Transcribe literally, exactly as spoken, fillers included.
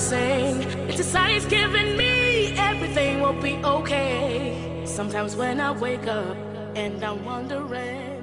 sing. It's a science giving me everything will be okay. Sometimes when I wake up and I'm wondering.